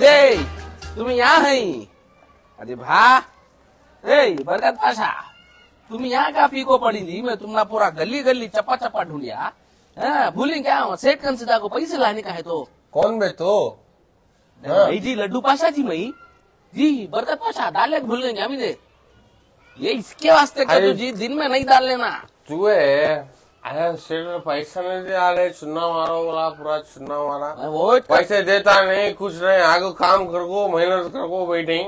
रे तुम यहाँ है। अरे भा ए बरकत पाशा तुम यहाँ का पीको पड़ी थी। मैं तुमना पूरा गली गली चपा चपा ढूंढिया। भूली क्या सेठ कंसिदा को पैसे लाने का है। तो कौन बे तो भाई जी लड्डू पाशा जी मई जी बरकत पाशा दाले भूल गए क्या मुझे। ये इसके वास्ते कर दो जी दिन में नहीं डाल लेना। चुहे अरे पैसा नहीं दे रहे चुना मारो बोला पूरा चुना मारा। वो पैसे देता नहीं कुछ नहीं। आगे काम करो मेहनत करो बैठे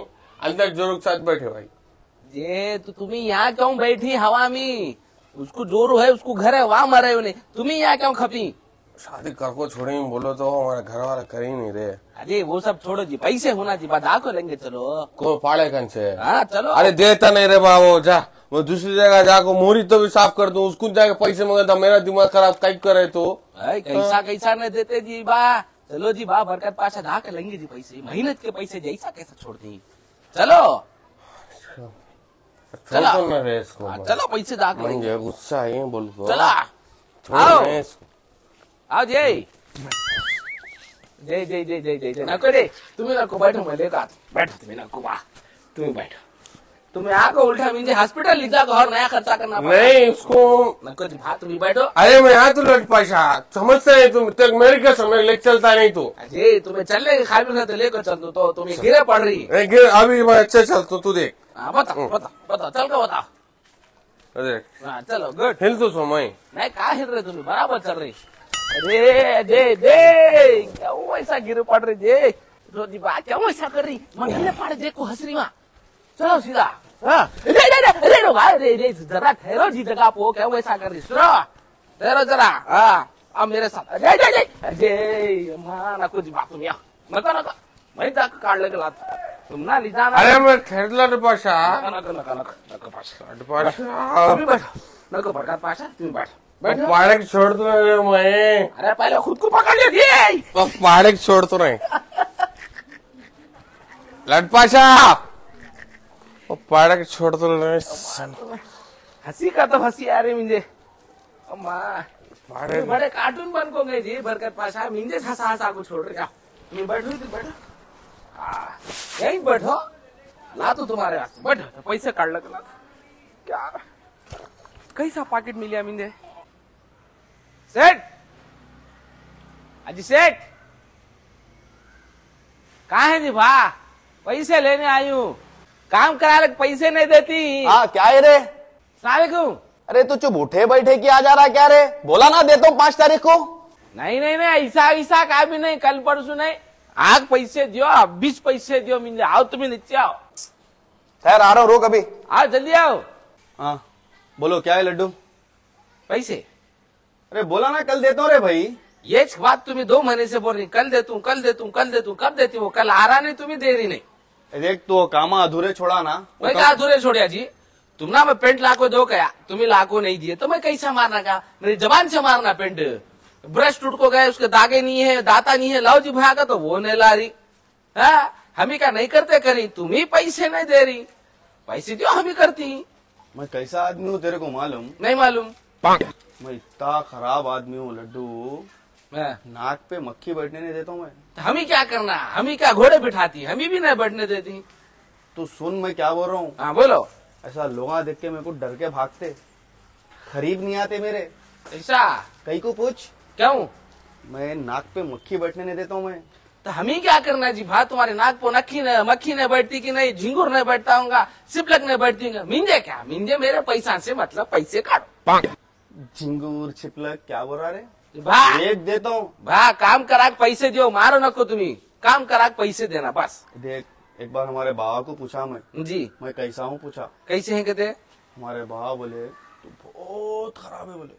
अंदर जोर के साथ बैठे भाई ये। तो तुम्हें यहाँ क्यों बैठी हवा में। उसको जोर है उसको घर है वहाँ मरे उन्हें। तुम्हें यहाँ क्यों खपी। शादी करको छोड़ेंगे बोलो तो हमारे घर वाला कर ही नहीं रहे। अरे वो सब छोड़ो जी पैसे होना जी बता को लेंगे चलो को पाड़े कन से। हाँ चलो अरे देता नहीं रे बाबो जा मैं दूसरी जगह जाको मोरी तो भी साफ कर दो। उसको जाके पैसे मंगा था मेरा दिमाग खराब कई करे तो कैसा कैसा नहीं देते जी बा। चलो जी बा बरकत पाशा धा कर लेंगे जी पैसे मेहनत के पैसे जैसा कैसा छोड़ दी। चलो चला चलो पैसे दागे गुस्सा है बोल चला आओ जय जय जय जय जय जय जय नको रे तुम्ही नको बैठो मैं लेकर बैठो तुम्ही नको वाह तुम्ही बैठो। तुम्हें आको उल्टा मुझे हॉस्पिटल ले जाकर और नया खर्चा करना नहीं उसको नको जी भात तुम्ही बैठो। अरे मैं यहाँ तो लड़ पैसा समझते नहीं तुम तक मेरे का समय ले चलता नहीं तो अजय तुम्हें चलने खाली तो लेकर चल दो तो तुम्हें गिरे पड़ रही अभी मैं अच्छे चलतो तू देख बताओ बताओ बताओ चल के बताओ। अरे चलो गुड हिल तो समय नहीं कहा हिल रहे तुम्हें बराबर चल रही। अरे दे दे क्या वैसा गिर पड़ रही जे तो जी बात क्या वैसा कर रही मंगले पड़ जे को हंस रही माँ। चलो सीधा रे रे रे रे रो भाई रे रे जरा ठहरो जी जगह पो क्या वैसा कर रही सुनो ठहरो जरा। हाँ अब मेरे साथ अरे अरे अरे अरे माँ ना कुछ बात तुम यहाँ मत ना मैं जाकर काट लेके लाता तुम ना ले जाना। अरे मैं ठहर ला पाशा नको नको नको पाशा पाशा तुम बैठो नको बरकत पाशा तुम बैठो पहाड़े को छोड़ तो मैं। अरे पहले खुद को पकड़ लेती पहाड़े को छोड़ तो नहीं लट पाशा पहाड़े को छोड़ तो नहीं। हंसी का तो हंसी आ रही मुझे बड़े कार्टून बन को गए जी बरकत पाशा मुझे हंसा हंसा को छोड़ रहे तुम बैठो बैठो यही बैठो ला तो तुम्हारे हाथ बैठो पैसे काट लग ला क्या कैसा पैकेट मिला मुझे। सेठ अजी सेठ कहा है जी भा पैसे लेने आई हूँ काम करा लग पैसे नहीं देती। हाँ क्या है रे सलामकुम। अरे तू चुप उठे बैठे क्या जा रहा क्या रे बोला ना देता हूँ 5 तारीख को। नहीं नहीं नहीं ऐसा ऐसा का भी नहीं कल परसों नहीं आग पैसे दियो अब 20 पैसे दियो मुझे। आओ तुम्हें नीचे आओ खैर आ रहा हूँ रोक अभी आओ जल्दी आओ। हाँ बोलो क्या है लड्डू पैसे। अरे बोला ना कल देता हूँ रे भाई। ये बात तुम्हें 2 महीने से बोल रही कल दे तू कल दे तू कल दे तू कब देती हो कल आ रहा नहीं तुम्हें दे रही नहीं। देख तो कामा अधूरे छोड़ा ना मैं क्या अधूरे छोड़िया जी तुम ना मैं पेंट लाखों दो गया तुम्हें लाखों नहीं दिए तो मैं कैसा मारना का मेरी जबान से मारना पेंट ब्रश टूट को गए उसके दागे नहीं है दाता नहीं है लाओ जी भागा तो वो नहीं ला रही। हम ही क्या नहीं करते करी तुम ही पैसे नहीं दे रही पैसे दियो हम ही करती। मैं कैसा आदमी हूँ तेरे को मालूम नहीं मालूम। मैं इतना खराब आदमी हूँ लड्डू नाक पे मक्खी बैठने नहीं देता हूँ मैं। हम ही क्या करना हम ही क्या घोड़े बिठाती हम ही भी नहीं बैठने देती। तू सुन मैं क्या बोल रहा हूँ। हाँ बोलो। ऐसा लोग देख के मेरे को डर के भागते खरीद नहीं आते मेरे ऐसा कहीं को पूछ क्यों मैं नाक पे मक्खी बैठने नहीं देता हूँ मैं। तो हम ही क्या करना जी भा तुम्हारे नाक पे मक्खी नहीं बैठती की नहीं झिंगुर नहीं बैठता होगा सिपलक नहीं बैठती मिंजे क्या मिंजे मेरे पैसा से मतलब पैसे काटो झिंगूर छिपलक क्या बोल रहा रे भाई एक देता हूँ भा काम करा पैसे दियो मारो नको तुम्ही काम करा पैसे देना बस। देख एक बार हमारे बाबा को पूछा मैं जी मैं कैसा हूँ पूछा कैसे हैं कहते हमारे बाबा बोले तू बहुत खराब है बोले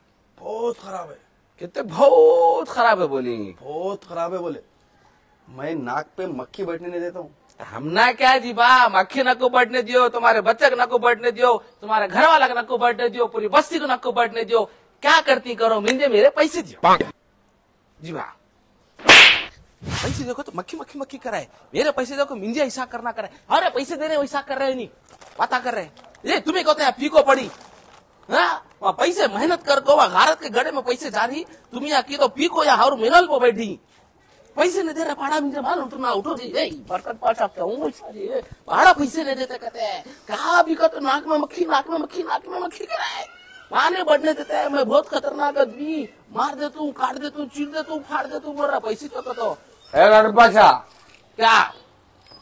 बहुत खराब है कहते बहुत खराब है बोले बहुत खराब है बोले। मैं नाक पे मक्खी बैठने नहीं देता हूँ। हमना क्या जी बा मक्खी नको बैठने दियो तुम्हारे बच्चे को नको बैठने दियो तुम्हारे घर वाला को नको बैठने दियो पूरी बस्ती को नको बैठने दियो क्या करती करो मुझे मेरे पैसे दियो जी बा पैसे देखो तो मक्खी मक्खी मक्खी कराए मेरे पैसे देखो मुझे ऐसा करना कराए। अरे पैसे दे रहे वैसा कर रहे नहीं पता कर रहे ये तुम्हें कहते हैं फीको पड़ी। हाँ पैसे मेहनत कर को भारत के गड़े में पैसे जा रही तुम यहाँ की तो फीको या हर मिनल को बैठी पैसे नहीं दे रहा भाड़ा मुझे मालूम, तुम ना उठो जी बर्तन पास आपके हूँ भाड़ा पैसे नहीं देते कहते हैं कहा भी कहते नाक में मक्खी कराए माने बढ़ने देते हैं। मैं बहुत खतरनाक आदमी मार देता हूँ, काट देता हूँ, चीर देता हूँ, फाड़ देता हूँ, बोल रहा पैसे तो कहता क्या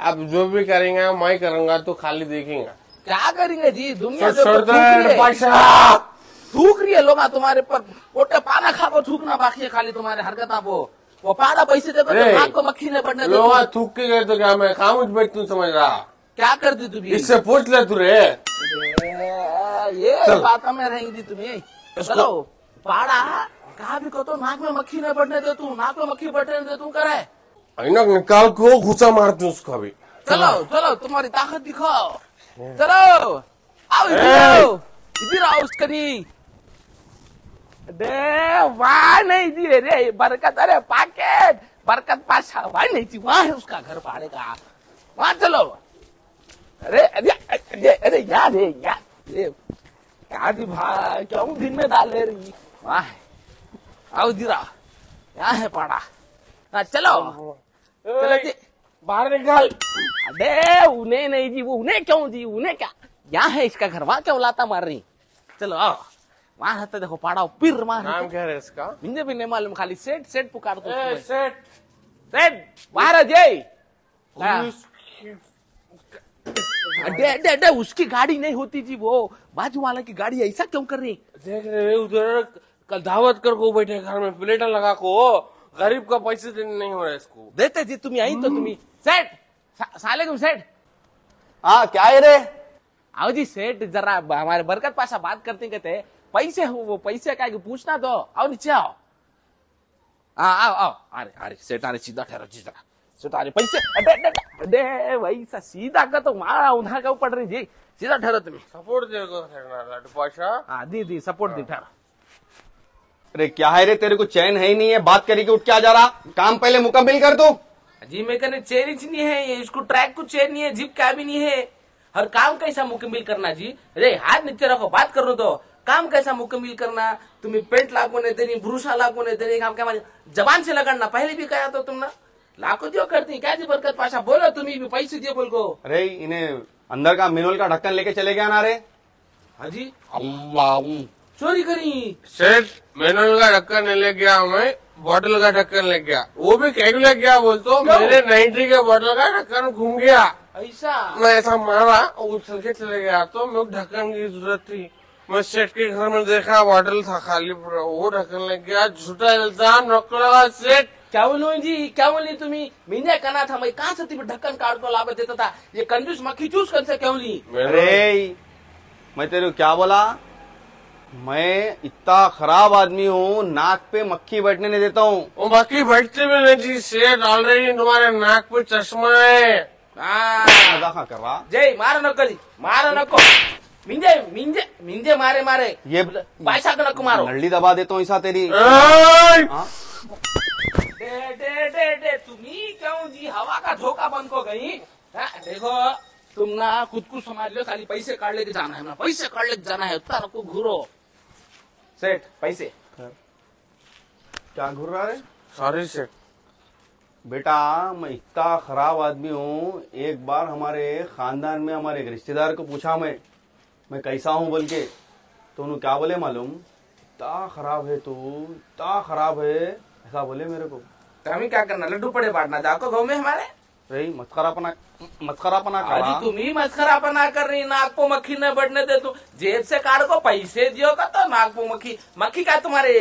अब जो भी करेंगे मैं करूँगा तो खाली देखेंगे क्या करेंगे जी दुनिया थूक रही है लोग तुम्हारे पर पोटे पाना खाको थूकना बाकी है खाली तुम्हारे हरकत आप वो पाना पैसे देते तो आपको मक्खी नहीं पड़ने लोग थूक के गए तो क्या मैं खामोश बैठ तू समझ रहा क्या कर दी तू इससे पूछ ले तू रे ये बात में रहेंगी तुम्हें चलो पाड़ा कहा भी कहो तो नाक में मक्खी नहीं पड़ने दे तू नाक में मक्खी पड़ने दे तू करे निकाल को घुसा मार दू उसका भी चलो चलो तुम्हारी ताकत दिखाओ चलो आओ इधर आओ उसकी वाह नहीं जी रे बरकत अरे पैकेट बरकत पाशा वाह नहीं जी वहाँ है उसका घर भाड़े का वहाँ चलो अरे अरे अरे अरे यार है यार भाई क्यों दिन में डाल ले रही वहाँ आओ जीरा यहाँ है पाड़ा हाँ चलो चलो जी बाहर निकाल अरे उन्हें नहीं जी वो उन्हें क्यों जी उन्हें क्या यहाँ है इसका घर वहाँ क्यों लाता मार रही चलो आओ वहाँ रहता देखो पाड़ा पीर मार नाम क्या है इसका मुझे भी नहीं मालूम खाली सेठ सेठ पुकार दो सेठ सेठ महाराज जय उसकी गाड़ी नहीं होती जी वो बाजू वाला की गाड़ी ऐसा क्यों कर रही देख रहे उधर कल दावत कर को बैठे घर में प्लेटा लगा को गरीब का पैसे देने नहीं हो रहा इसको देते जी तुम यही तो तुम्हें सेठ सलाम सेठ हाँ क्या है रे आओ जी सेठ जरा हमारे बरकत पाशा बात करते कहते हैं पैसे हो वो पैसे का पूछना तो आओ नीचे आओ हाँ आओ आओ अरे अरे सेठ अरे सीधा ठहरो जी जरा सेठ अरे पैसे अरे वही सा सीधा का तो मारा उन्हा का पड़ रही जी सीधा ठहरो तुम्हें सपोर्ट दे पाशा हाँ दी दी सपोर्ट दी ठहरो अरे क्या है रे तेरे को चैन है ही नहीं है बात करे की उठ के आ जा रहा काम पहले मुकम्मिल कर दो जी मैं कहने चैन ही नहीं है ये इसको ट्रैक को चैन नहीं है जीप क्या भी नहीं है और काम कैसा मुकम्मिल करना जी अरे हाथ नीचे रखो बात करो तो काम कैसा मुकम्मिल करना तुम्हें पेंट लागू नहीं देनी भूसा लागू नहीं देनी काम क्या जबान से लगाना पहले भी कहा तो तुमने लाखों दियो करती क्या जी बरकत पाशा बोलो तुम्हें भी पैसे दियो बोल को अरे इन्हें अंदर का मिनोल का ढक्कन लेके चले गया ना रे हाँ जी अल्लाह चोरी करी सेठ मिनोल का ढक्कन ले गया मैं बॉटल का ढक्कन ले गया वो भी कहीं ले गया बोल तो मेरे 90 के बॉटल का ढक्कन घूम गया ऐसा मैं ऐसा मारा और सड़के चले गया तो मैं ढक्कन की जरूरत थी मैं सेठ के घर में देखा बॉटल था खाली पूरा वो ढक्कन लग गया झूठा इल्जाम रखा सेठ क्या बोलूं जी क्या बोली तुम्हें मैंने कहना था मैं कहाँ से तुम्हें ढक्कन काट को लाभ देता था ये कंजूस मक्खी चूस कर से क्यों ली अरे मैं तेरे को क्या बोला मैं इतना खराब आदमी हूँ नाक पे मक्खी बैठने नहीं देता हूँ मक्खी बैठते भी नहीं जी सेठ ऑलरेडी तुम्हारे नाक पे चश्मा है करवा जय मारो नको जी मारो नको मिंजे मिंजे मिंजे मारे मारे ये पैसा को नको मारो लड़ी दबा देता हूँ ऐसा तेरी तुम्ही क्यों जी हवा का झोंका बंद को गई देखो तुम ना खुद को समझ लो खाली पैसे काट लेके जाना है ना पैसे काट लेके जाना है उतना नको घूरो सेठ पैसे क्या घूर रहा है सॉरी सेठ बेटा मैं इतना खराब आदमी हूँ एक बार हमारे खानदान में हमारे एक रिश्तेदार को पूछा मैं कैसा हूँ बोल के तो उन्होंने क्या बोले मालूम इतना खराब है तू इतना खराब है ऐसा बोले मेरे को तो हमें क्या करना लड्डू पड़े बांटना जाओ गाँव में हमारे रही मस्करापना कर तुम ही मस्करापना कर रही नाक को मक्खी न बढ़ने दे तू जेब से काट को पैसे दियोगा तो नाक को मक्खी मक्खी का तुम्हारे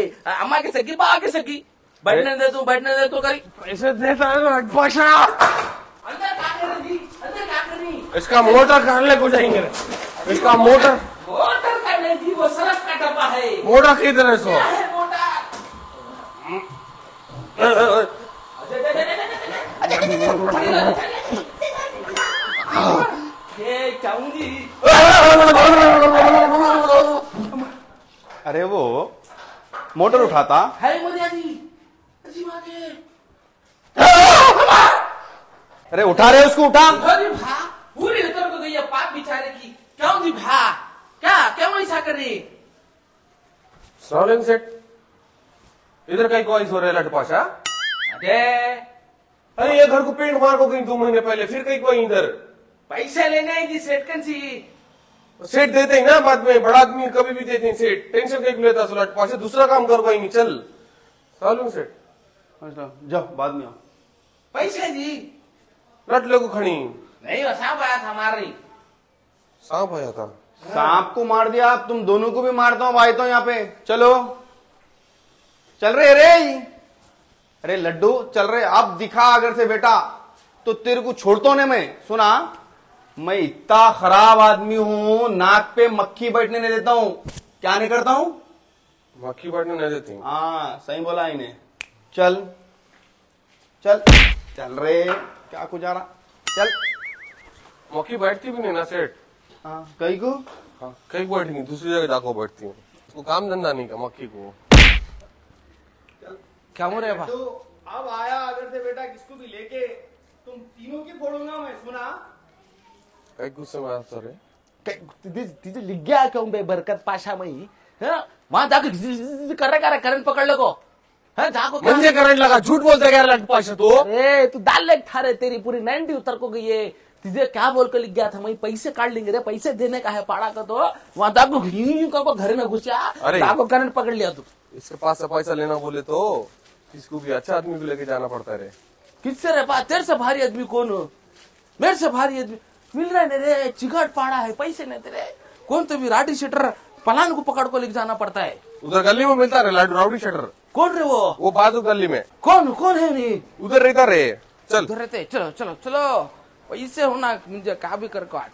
अम्मा के सगी बाबा के सगी बैठने दे तू करी पैसे देता है तो हट पाशा अंदर क्या कर रही इसका मोटर काट ले को जाएंगे इसका मोटर मोटर काट ले जी वो सरस का डब्बा है मोटर किधर है सो अरे वो मोटर उठाता है अरे उठा रहे उसको उठा पूरी उतर को गई है पाप बिचारे की क्यों जी भा क्या क्या ऐसा कर रही सॉलिंग सेट इधर कहीं कोई सो रहे लटपाशा अरे अरे ये घर को पेंट मार को गई 2 महीने पहले, फिर कहीं कोई इधर पैसा लेना है जी सेट कन सी सेट देते हैं ना बाद में, बड़ा आदमी कभी भी देते हैं सेट, टेंशन कहीं लेता सुलट पासे दूसरा काम कर पाएंगे, चल सालू सेट जाओ बाद में आओ पैसा जी रट लोग खड़ी नहीं सांप आया था मार रही, सांप आया था, सांप को मार दिया, आप तुम दोनों को भी मारता हूँ भाई, तो यहाँ पे चलो चल रहे रे, अरे लड्डू चल रहे, अब दिखा अगर से बेटा तो तेरे को छोड़ता नहीं मैं, सुना मैं इतना खराब आदमी हूँ, नाक पे मक्खी बैठने नहीं देता हूँ, क्या नहीं करता हूँ, मक्खी बैठने नहीं देती, हाँ सही बोला इन्हें, चल चल चल रे, क्या कुछ आ रहा चल, मक्खी बैठती भी नहीं ना सेठ, हाँ कई को, हाँ कई को बैठेंगी, दूसरी जगह जाकर बैठती है, उसको काम धंधा नहीं का मक्खी को, क्या हो रहा है तो अब आया अगर से बेटा किसको भी लेके तुम तीनों की फोड़ूंगा मैं, सुना कई गुस्से में सर तिथे लिख गया कहूँ बे बरकत पाशा में ही वहां जाकर कर करंट पकड़ लो करंट लगा, झूठ बोलते तू दाल लेक था रे, तेरी पूरी 90 उतर को गई है, तुझे क्या बोलकर लिख गया था मैं, पैसे काट लेंगे रे, पैसे देने का है पाड़ा का, तो वहां दाको को घर में घुसा दाको करंट पकड़ लिया तू, इसके पास से पैसा लेना बोले तो किसको भी अच्छा आदमी को लेके जाना पड़ता है रे, किससे रे पा, तेरे से भारी आदमी कौन हो, मेरे से भारी आदमी मिल रहा नहीं रे, चिगट पाड़ा है, पैसे नहीं तेरे कौन, तो भी राठी शेटर पलान को पकड़ को लेके जाना पड़ता है, उधर गली में मिलता है राउडी शेटर, कौन रे वो बाजू गली में, कौन कौन है नहीं उधर रहता रे, चल उधर रहते, चलो चलो चलो पैसे होना मुझे का भी करको आज,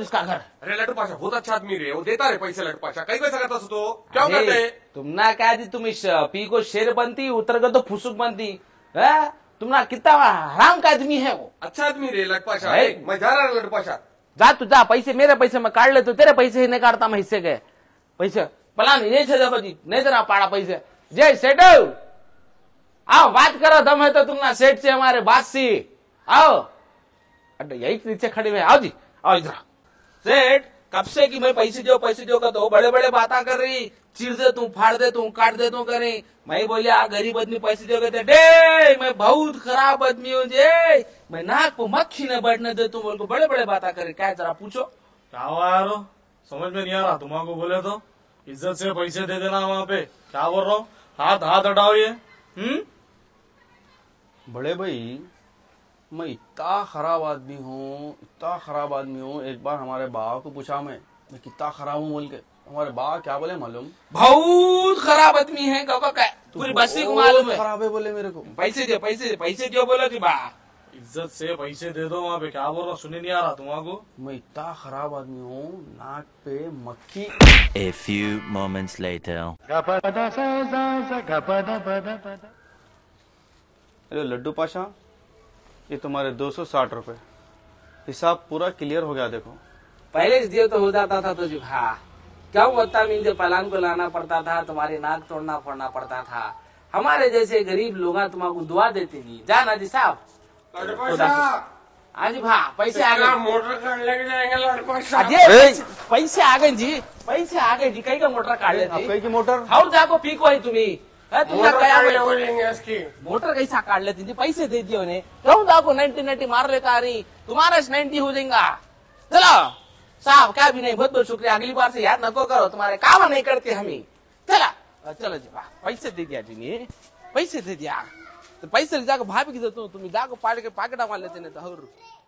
उसका घर, अरे लड्डू पाशा बहुत अच्छा आदमी रे, वो देता रे पैसे लड्डू पाशा, कई पैसा करता तो क्या करते, तुम ना क्या दी तुम इस पी को शेर बनती उतर गए तो फुसुक बनती है, तुम ना कितना हराम का आदमी है वो, अच्छा आदमी रे लड्डू पाशा, मैं जा रहा लड्डू पाशा, जा तू जा, पैसे मेरे पैसे मैं काट ले, तो तेरे पैसे ही नहीं काटता मैं, हिस्से गए पैसे पलान ये देखो जी नहीं देना पाड़ा पैसे, जय सेठ आओ बात करो, दम है तो तुम ना सेठ से हमारे बात सी आओ, अरे यही नीचे खड़े हुए, आओ जी आओ इधर, सेठ कब से कि मैं पैसे दो का तो बड़े बड़े बातें कर रही, चीर दे तू फाड़ दे तू काट दे तू करे, मैं बोले आ गरीब आदमी पैसे दो कहते डे, मैं बहुत खराब आदमी हूँ जे, मैं नाक को मक्खी न बैठने दे, तुम बोल को बड़े बड़े बातें करे, क्या जरा पूछो क्या हुआ यार, समझ में नहीं आ रहा तुम्हारा बोले तो, इज्जत से पैसे दे देना वहाँ पे, क्या बोल रहा हूँ, हाथ हाथ हटाओ ये, बड़े भाई मैं इतना खराब आदमी हूँ, इतना खराब आदमी हूँ, एक बार हमारे बा को पूछा मैं कितना खराब हूँ बोल के, हमारे बा क्या बोले मालूम, बहुत खराब आदमी है का पूरी बस्ती को मालूम है खराब है बोले, मेरे को पैसे दो बोला कि बा इज्जत से पैसे दे दो, वहाँ पे क्या बोल रहा सुने नहीं आ रहा तुम्हारा, मैं इतना खराब आदमी हूँ, नाक पे मक्खी, A few moments later. अरे लड्डू पाशा ये तुम्हारे 260 रुपए हिसाब पूरा क्लियर हो गया, देखो पहले दिए तो हो जाता था तुझे, हाँ क्या होता मिलते पलान को लाना पड़ता था, तुम्हारी नाक तोड़ना फोड़ना पड़ता था, हमारे जैसे गरीब लोग तुम्हारा दुआ देते नहीं, जाना जी साहब आज भा पैसे आ गए, मोटर काट लेके जाएंगे, पैसे आ गए जी, पैसे आ गए जी, कहीं का मोटर काट लेते, मोटर और जाको पीको है तुम्हें, मोटर कैसा काट लेती थी, पैसे दे दिए उन्हें, कहूँ आपको 90 मार लेता रही, तुम्हारा 90 हो जाएगा, चलो साहब क्या भी नहीं, बहुत बहुत शुक्रिया, अगली बार से याद नको करो, तुम्हारे काम नहीं करते हम ही, चला चलो जी वाह, पैसे दे दिया जी ने, पैसे दे दिया तो पैसे जाकर भाभी की देता हूँ, तुम्हें जाकर पाड़ के पॉकेट मार लेते नहीं तो,